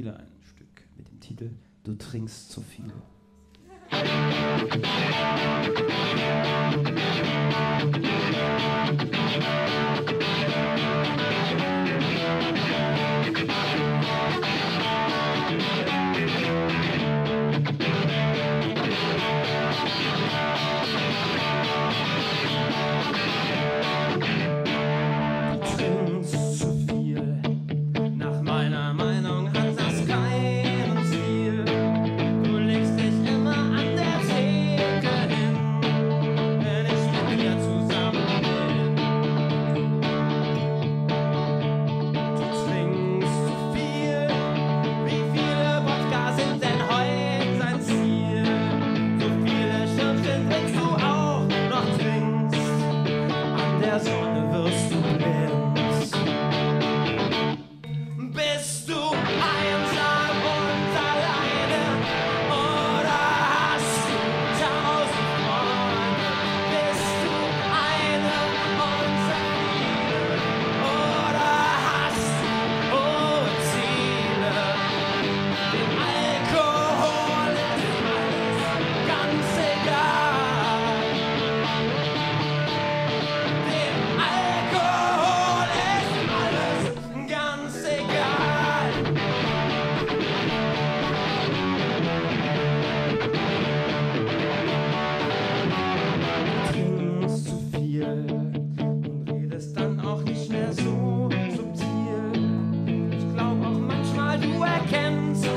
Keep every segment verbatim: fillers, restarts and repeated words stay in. spiele ein Stück mit dem Titel Du trinkst zu viel.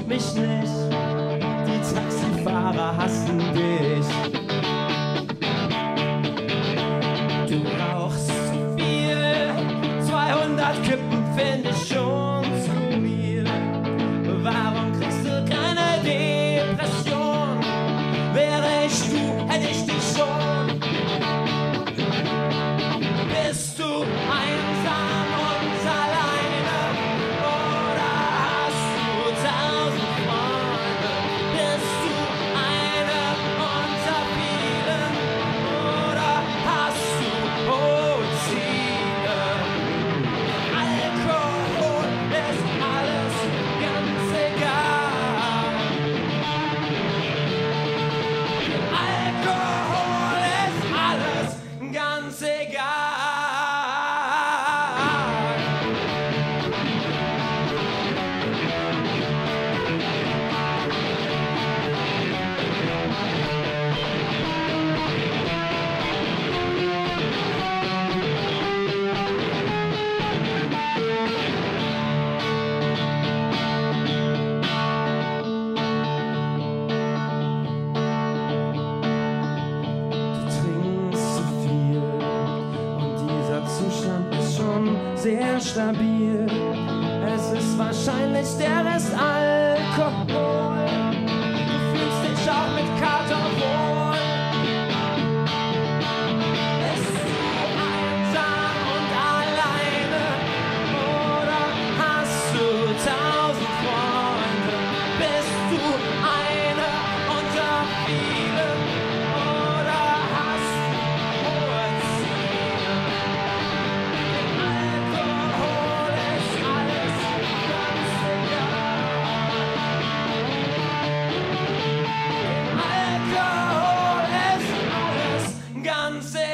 Mich nicht, die Taxifahrer hassen dich. Du rauchst zu viel, zweihundert Kippen finde ich schon zu viel. Warum kriegst du keine Depression? Wäre ich du, hätte ich dich schon. Bist du einsam und alleine? Sehr stabil, es ist wahrscheinlich der Rest Alkohol. Du fühlst dich auch mit Kater wohl. Bist du einsam und alleine oder hast du tausend Freunde? Bist du eine unter vielen oder hast du hohe Ziele?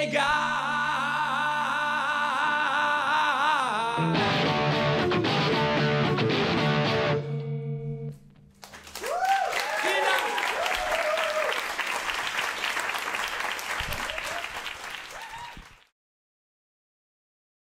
Egal.